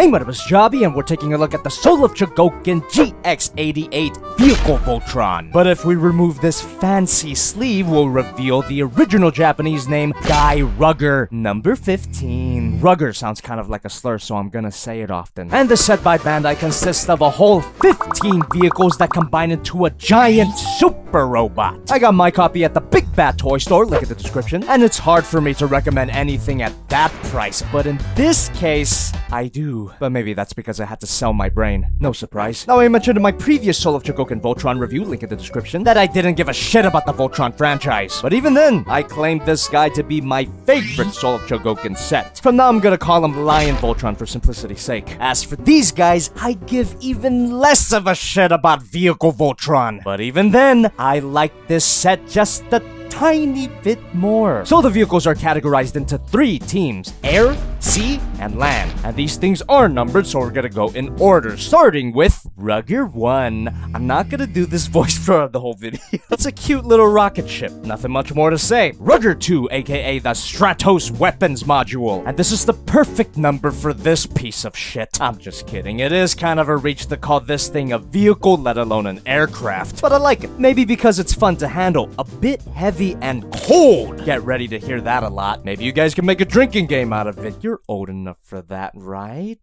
Hey, my name is Jobby, and we're taking a look at the Soul of Chogokin GX-88 Vehicle Voltron. But if we remove this fancy sleeve, we'll reveal the original Japanese name, Kairugger, number 15. Rugger sounds kind of like a slur, so I'm gonna say it often. And the set by Bandai consists of a whole 15 vehicles that combine into a giant super robot. I got my copy at the Big Bad Toy Store, link in the description, and it's hard for me to recommend anything at that price, but in this case, I do. But maybe that's because I had to sell my brain. No surprise. Now, I mentioned in my previous Soul of Chogokin Voltron review, link in the description, that I didn't give a shit about the Voltron franchise. But even then, I claimed this guy to be my favorite Soul of Chogokin set. From now, I'm gonna call him Lion Voltron for simplicity's sake. As for these guys, I give even less of a shit about Vehicle Voltron. But even then, I like this set just a tiny bit more. So the vehicles are categorized into three teams: air, sea, and land. And these things are numbered, so we're gonna go in order, starting with Rugger 1. I'm not gonna do this voice for the whole video. That's a cute little rocket ship. Nothing much more to say. Rugger 2, aka the Stratos Weapons Module. And this is the perfect number for this piece of shit. I'm just kidding. It is kind of a reach to call this thing a vehicle, let alone an aircraft. But I like it. Maybe because it's fun to handle. A bit heavy and cold. Get ready to hear that a lot. Maybe you guys can make a drinking game out of it. You're old enough for that, right?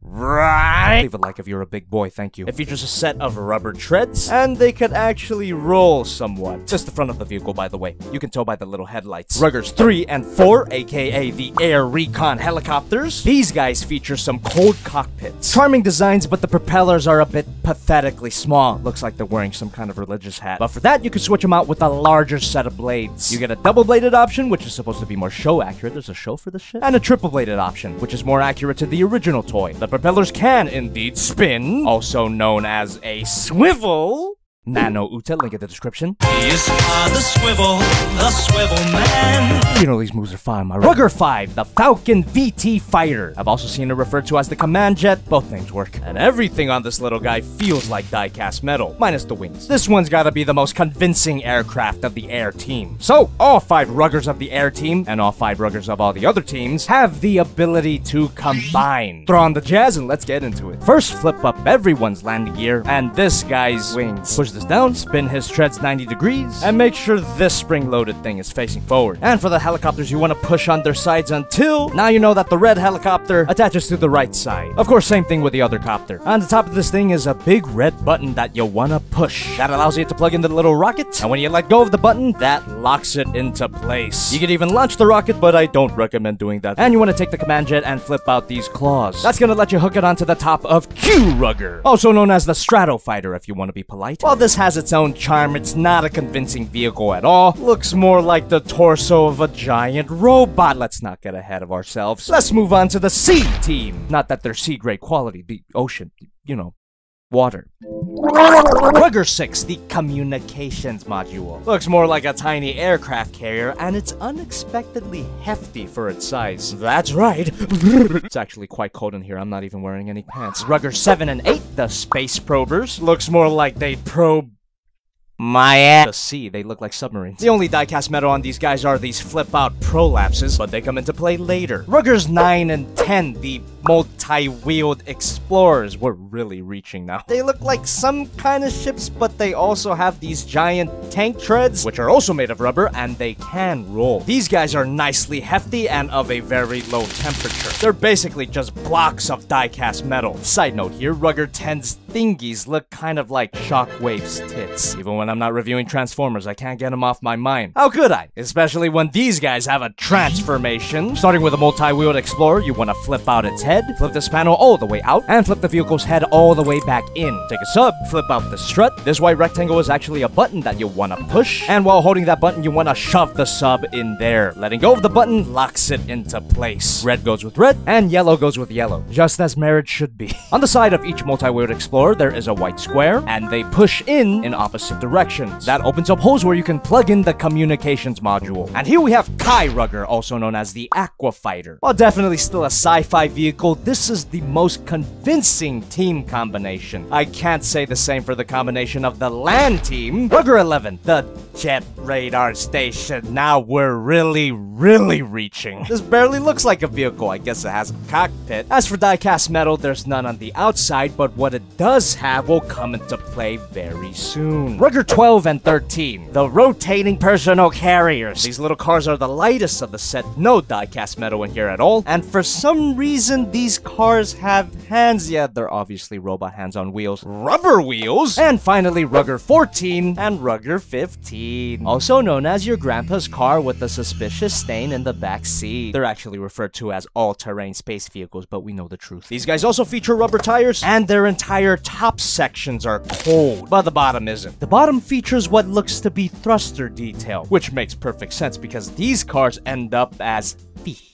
Right? Leave a like if you're a big boy, thank you. It features a set of rubber treads, and they can actually roll somewhat. Just the front of the vehicle, by the way. You can tell by the little headlights. Ruggers 3 and 4, aka the Air Recon Helicopters. These guys feature some cold cockpits. Charming designs, but the propellers are a bit pathetically small. Looks like they're wearing some kind of religious hat. But for that, you can switch them out with a larger set of blades. You get a double-bladed option, which is supposed to be more show accurate. There's a show for this shit. And a triple-bladed option, which is more accurate to the original toy. The propellers can indeed spin, also known as a swivel. Nano Uta, link in the description. These are the swivel man. You know these moves are fine, my right? Rugger 5, the Falcon VT Fighter. I've also seen it referred to as the Command Jet. Both names work. And everything on this little guy feels like die-cast metal, minus the wings. This one's gotta be the most convincing aircraft of the air team. So, all 5 Ruggers of the air team, and all 5 Ruggers of all the other teams, have the ability to combine. Throw on the jazz and let's get into it. First, flip up everyone's landing gear, and this guy's wings. Push down, spin his treads 90 degrees, and make sure this spring-loaded thing is facing forward. And for the helicopters, you want to push on their sides until now you know that the red helicopter attaches to the right side. Of course, same thing with the other copter. On the top of this thing is a big red button that you want to push. That allows you to plug into the little rocket, and when you let go of the button, that locks it into place. You can even launch the rocket, but I don't recommend doing that. And you want to take the Command Jet and flip out these claws. That's going to let you hook it onto the top of Q-Rugger, also known as the Strato Fighter if you want to be polite. Well, this has its own charm. It's not a convincing vehicle at all. Looks more like the torso of a giant robot. Let's not get ahead of ourselves. Let's move on to the sea team. Not that they're sea-grade quality, the ocean, you know, water. Rugger 6, the Communications Module. Looks more like a tiny aircraft carrier, and it's unexpectedly hefty for its size. That's right. It's actually quite cold in here. I'm not even wearing any pants. Rugger 7 and 8, the Space Probers. Looks more like they probe my ass. The sea, they look like submarines. The only die-cast metal on these guys are these flip-out prolapses, but they come into play later. Ruggers 9 and 10, the multi-wheeled explorers. We're really reaching now. They look like some kind of ships, but they also have these giant tank treads, which are also made of rubber, and they can roll. These guys are nicely hefty and of a very low temperature. They're basically just blocks of die-cast metal. Side note here, Rugger 10's thingies look kind of like Shockwave's tits. Even when I'm not reviewing Transformers, I can't get them off my mind. How could I? Especially when these guys have a transformation. Starting with a multi-wheeled explorer, you want to flip out its head, flip this panel all the way out, and flip the vehicle's head all the way back in. Take a sub, flip out the strut. This white rectangle is actually a button that you want to push, and while holding that button, you want to shove the sub in there. Letting go of the button locks it into place. Red goes with red, and yellow goes with yellow. Just as marriage should be. On the side of each multi-wheeled explorer, there is a white square, and they push in opposite directions. That opens up holes where you can plug in the Communications Module. And here we have Kairugger, also known as the Aquafighter. Well, definitely still a sci-fi vehicle, this is the most convincing team combination. I can't say the same for the combination of the land team. Rugger 11, the jet radar station. Now we're really reaching. This barely looks like a vehicle. I guess it has a cockpit. As for die-cast metal, there's none on the outside, but what it does have will come into play very soon. Rugger 12 and 13, the rotating personal carriers. These little cars are the lightest of the set. No die-cast metal in here at all. And for some reason, these cars have hands. Yeah, they're obviously robot hands on wheels. Rubber wheels! And finally, Rugger 14 and Rugger 15. Also known as your grandpa's car with a suspicious stain in the back seat. They're actually referred to as all-terrain space vehicles, but we know the truth. These guys also feature rubber tires, and their entire top sections are cold, but the bottom isn't. The bottom features what looks to be thruster detail, which makes perfect sense because these cars end up as feet.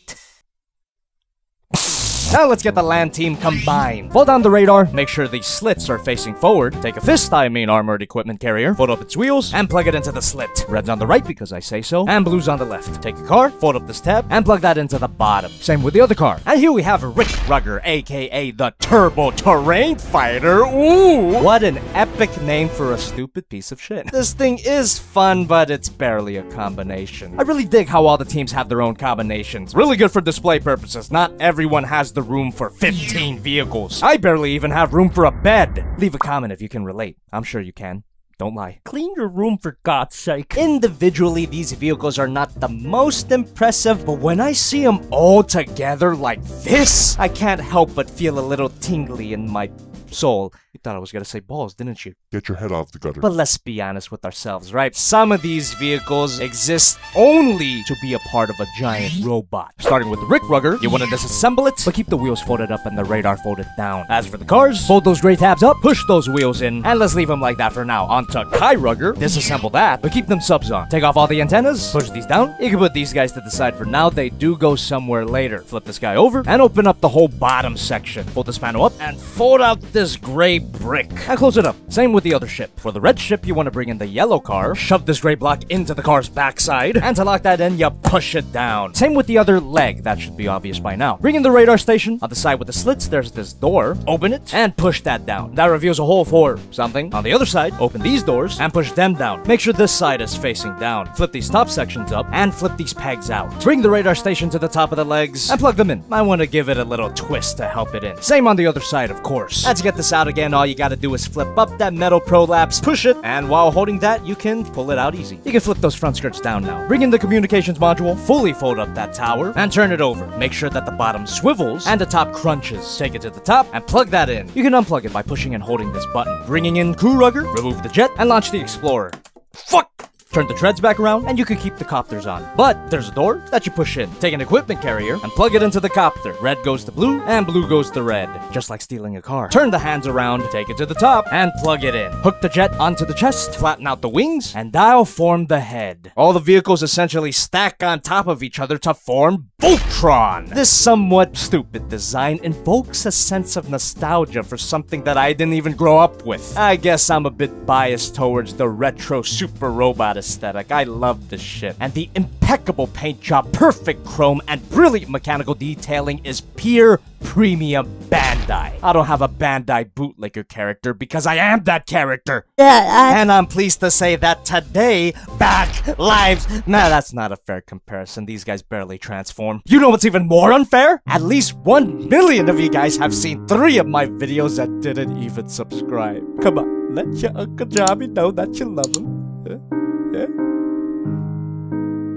Now let's get the land team combined. Fold down the radar, make sure the slits are facing forward, take a fist, I mean armored equipment carrier, fold up its wheels, and plug it into the slit. Red's on the right because I say so, and blue's on the left. Take a car, fold up this tab, and plug that into the bottom. Same with the other car. And here we have Rikurugger, aka the Turbo Terrain Fighter. Ooh! What an epic name for a stupid piece of shit. This thing is fun, but it's barely a combination. I really dig how all the teams have their own combinations. Really good for display purposes. Not everyone has the room for 15 vehicles. I barely even have room for a bed. Leave a comment if you can relate. I'm sure you can. Don't lie. Clean your room for God's sake. Individually, these vehicles are not the most impressive, but when I see them all together like this, I can't help but feel a little tingly in my soul. You thought I was gonna say balls, didn't you? Get your head off the gutter. But let's be honest with ourselves, right? Some of these vehicles exist only to be a part of a giant robot. Starting with the Rikurugger, you want to disassemble it, but keep the wheels folded up and the radar folded down. As for the cars, fold those gray tabs up, push those wheels in, and let's leave them like that for now. On to Kairugger, disassemble that, but keep them subs on. Take off all the antennas, push these down. You can put these guys to the side for now. They do go somewhere later. Flip this guy over and open up the whole bottom section. Fold this panel up and fold out this gray brick. And close it up. Same with the other ship. For the red ship, you want to bring in the yellow car, shove this gray block into the car's backside, and to lock that in, you push it down. Same with the other leg. That should be obvious by now. Bring in the radar station. On the side with the slits, there's this door. Open it and push that down. That reveals a hole for something. On the other side, open these doors and push them down. Make sure this side is facing down. Flip these top sections up and flip these pegs out. Bring the radar station to the top of the legs and plug them in. I want to give it a little twist to help it in. Same on the other side, of course. And to get this out again, all you gotta do is flip up that metal prolapse, push it, and while holding that, you can pull it out easy. You can flip those front skirts down now. Bring in the communications module, fully fold up that tower, and turn it over. Make sure that the bottom swivels and the top crunches. Take it to the top and plug that in. You can unplug it by pushing and holding this button. Bringing in Q-Rugger, remove the jet, and launch the Explorer. Fuck! Turn the treads back around, and you can keep the copters on. But there's a door that you push in. Take an equipment carrier and plug it into the copter. Red goes to blue, and blue goes to red. Just like stealing a car. Turn the hands around, take it to the top, and plug it in. Hook the jet onto the chest, flatten out the wings, and that'll form the head. All the vehicles essentially stack on top of each other to form Voltron. This somewhat stupid design invokes a sense of nostalgia for something that I didn't even grow up with. I guess I'm a bit biased towards the retro super robot aesthetic. I love this shit. And the impeccable paint job, perfect chrome, and brilliant mechanical detailing is pure premium Bandai. I don't have a Bandai bootlegger character because I am that character. And I'm pleased to say that today, back lives. Nah, that's not a fair comparison. These guys barely transform. You know what's even more unfair? At least 1 million of you guys have seen 3 of my videos that didn't even subscribe. Come on, let your Uncle Jobby know that you love him.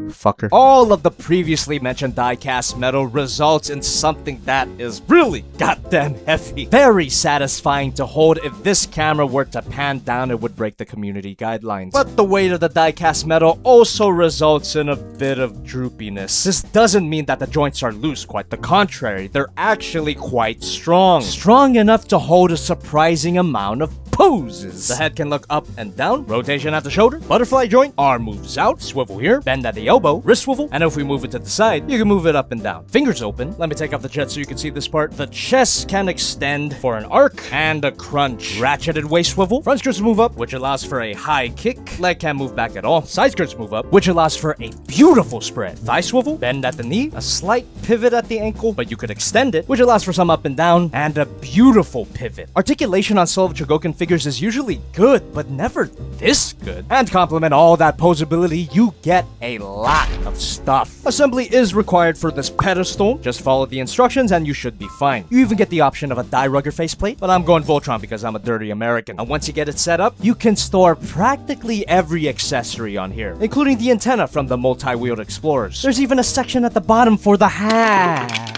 Fucker. All of the previously mentioned die-cast metal results in something that is really goddamn heavy. Very satisfying to hold. If this camera were to pan down, it would break the community guidelines. But the weight of the die-cast metal also results in a bit of droopiness. This doesn't mean that the joints are loose, quite the contrary. They're actually quite strong. Strong enough to hold a surprising amount of poses. The head can look up and down, rotation at the shoulder, butterfly joint, arm moves out, swivel here, bend at the elbow, wrist swivel, and if we move it to the side, you can move it up and down. Fingers open. Let me take off the chest so you can see this part. The chest can extend for an arc and a crunch. Ratcheted waist swivel. Front skirts move up, which allows for a high kick. Leg can't move back at all. Side skirts move up, which allows for a beautiful spread. Thigh swivel, bend at the knee, a slight pivot at the ankle, but you could extend it, which allows for some up and down, and a beautiful pivot. Articulation on Soul of Chogokin figures is usually good, but never this good. And complement all that posability, you get a lot of stuff. Assembly is required for this pedestal. Just follow the instructions and you should be fine. You even get the option of a Dairugger faceplate, but I'm going Voltron because I'm a dirty American. And once you get it set up, you can store practically every accessory on here, including the antenna from the multi-wheeled explorers. There's even a section at the bottom for the hat.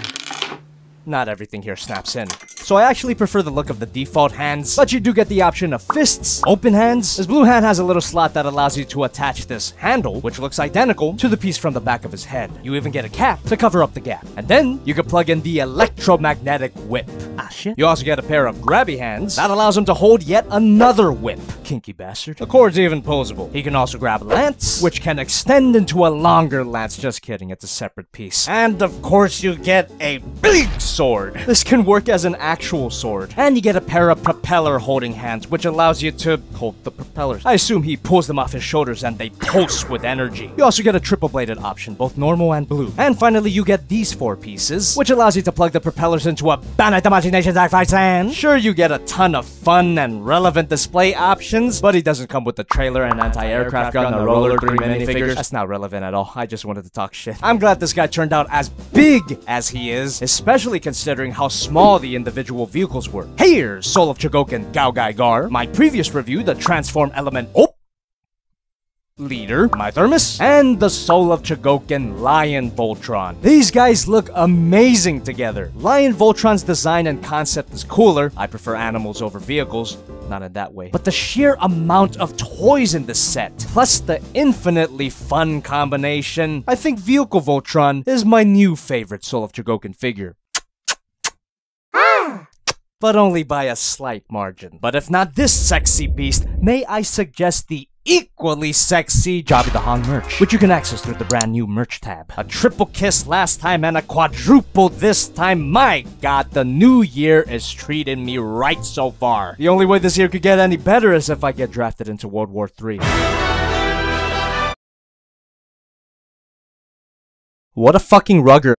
Not everything here snaps in. So I actually prefer the look of the default hands, but you do get the option of fists, open hands. His blue hand has a little slot that allows you to attach this handle, which looks identical to the piece from the back of his head. You even get a cap to cover up the gap. And then you can plug in the electromagnetic whip. Ah, shit. You also get a pair of grabby hands that allows him to hold yet another whip. Kinky bastard. The cord's even posable. He can also grab a lance, which can extend into a longer lance. Just kidding, it's a separate piece. And of course you get a big sword. This can work as an axe sword. And you get a pair of propeller holding hands, which allows you to hold the propellers. I assume he pulls them off his shoulders and they pulse with energy. You also get a triple bladed option, both normal and blue. And finally, you get these four pieces, which allows you to plug the propellers into a Bandai Tamashii Nations Aquafighter. Sure, you get a ton of fun and relevant display options, but he doesn't come with the trailer and anti-aircraft gun, the roller, three minifigures. That's not relevant at all. I just wanted to talk shit. I'm glad this guy turned out as big as he is, especially considering how small the individual vehicles were. Here's Soul of Chogokin GaoGaiGar, my previous review, the Transform Element OP Leader, my thermos, and the Soul of Chogokin Lion Voltron. These guys look amazing together. Lion Voltron's design and concept is cooler. I prefer animals over vehicles. Not in that way. But the sheer amount of toys in this set, plus the infinitely fun combination, I think Vehicle Voltron is my new favorite Soul of Chogokin figure. But only by a slight margin. But if not this sexy beast, may I suggest the equally sexy Jobby the Hong merch, which you can access through the brand new merch tab. A triple kiss last time and a quadruple this time. My god, the new year is treating me right so far. The only way this year could get any better is if I get drafted into World War III. What a fucking rugger.